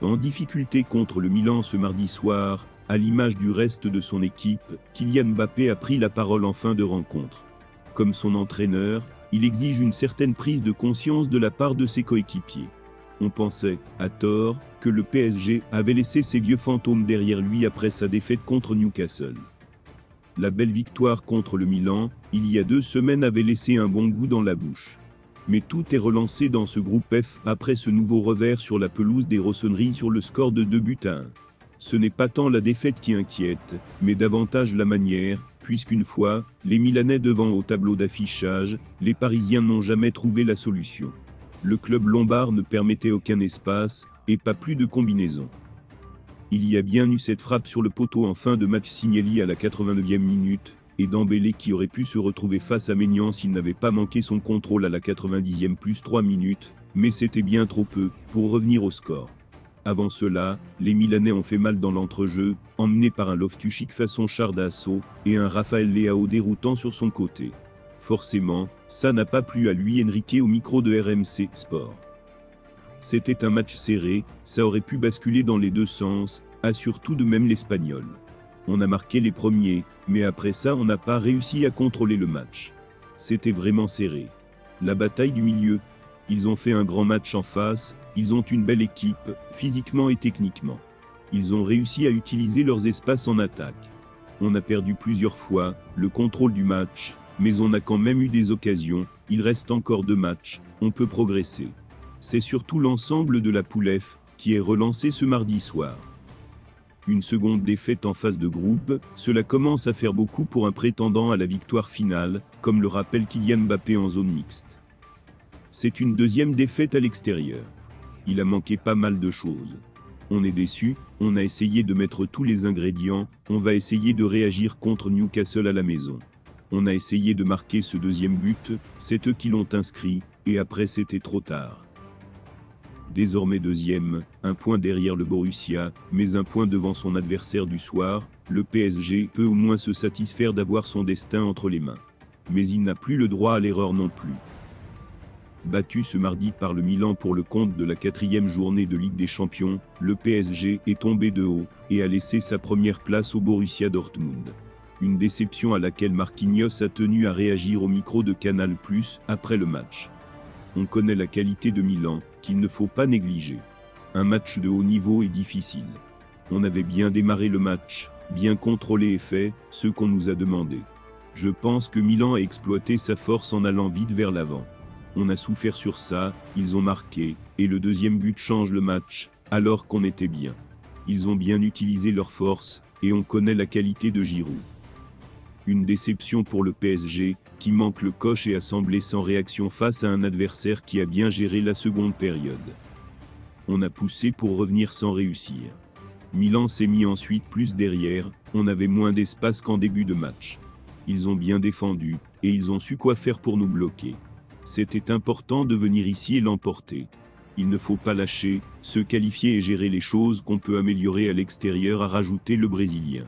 en difficulté contre le Milan ce mardi soir, à l'image du reste de son équipe, Kylian Mbappé a pris la parole en fin de rencontre. Comme son entraîneur, il exige une certaine prise de conscience de la part de ses coéquipiers. On pensait, à tort, que le PSG avait laissé ses vieux fantômes derrière lui après sa défaite contre Newcastle. La belle victoire contre le Milan, il y a 2 semaines, avait laissé un bon goût dans la bouche. Mais tout est relancé dans ce groupe F après ce nouveau revers sur la pelouse des Rossoneri sur le score de 2-1. Ce n'est pas tant la défaite qui inquiète, mais davantage la manière, puisqu'une fois les Milanais devant au tableau d'affichage, les Parisiens n'ont jamais trouvé la solution. Le club lombard ne permettait aucun espace, et pas plus de combinaison. Il y a bien eu cette frappe sur le poteau en fin de match Signelli à la 89e minute, et d'Embélé qui aurait pu se retrouver face à Maignan s'il n'avait pas manqué son contrôle à la 90e plus 3 minutes, mais c'était bien trop peu pour revenir au score. Avant cela, les Milanais ont fait mal dans l'entrejeu, emmenés par un Loftus-Cheek façon char d'assaut, et un Rafael Leao déroutant sur son côté. Forcément, ça n'a pas plu à Luis Enrique au micro de RMC Sport. C'était un match serré, ça aurait pu basculer dans les deux sens, assure tout de même l'Espagnol. On a marqué les premiers, mais après ça on n'a pas réussi à contrôler le match. C'était vraiment serré. La bataille du milieu. Ils ont fait un grand match en face, ils ont une belle équipe, physiquement et techniquement. Ils ont réussi à utiliser leurs espaces en attaque. On a perdu plusieurs fois le contrôle du match, mais on a quand même eu des occasions, il reste encore 2 matchs, on peut progresser. C'est surtout l'ensemble de la poule F qui est relancé ce mardi soir. Une seconde défaite en phase de groupe, cela commence à faire beaucoup pour un prétendant à la victoire finale, comme le rappelle Kylian Mbappé en zone mixte. C'est une 2e défaite à l'extérieur. Il a manqué pas mal de choses. On est déçu, on a essayé de mettre tous les ingrédients, on va essayer de réagir contre Newcastle à la maison. On a essayé de marquer ce 2e but, c'est eux qui l'ont inscrit, et après c'était trop tard. Désormais 2e, un point derrière le Borussia, mais un point devant son adversaire du soir, le PSG peut au moins se satisfaire d'avoir son destin entre les mains. Mais il n'a plus le droit à l'erreur non plus. Battu ce mardi par le Milan pour le compte de la 4e journée de Ligue des Champions, le PSG est tombé de haut et a laissé sa première place au Borussia Dortmund. Une déception à laquelle Marquinhos a tenu à réagir au micro de Canal+ après le match. On connaît la qualité de Milan, qu'il ne faut pas négliger. Un match de haut niveau est difficile. On avait bien démarré le match, bien contrôlé et fait ce qu'on nous a demandé. Je pense que Milan a exploité sa force en allant vite vers l'avant. On a souffert sur ça, ils ont marqué, et le 2e but change le match, alors qu'on était bien. Ils ont bien utilisé leur force, et on connaît la qualité de Giroud. Une déception pour le PSG, qui manque le coche et a semblé sans réaction face à un adversaire qui a bien géré la seconde période. On a poussé pour revenir sans réussir. Milan s'est mis ensuite plus derrière, on avait moins d'espace qu'en début de match. Ils ont bien défendu, et ils ont su quoi faire pour nous bloquer. C'était important de venir ici et l'emporter. Il ne faut pas lâcher, se qualifier et gérer les choses qu'on peut améliorer à l'extérieur, a rajouté le Brésilien.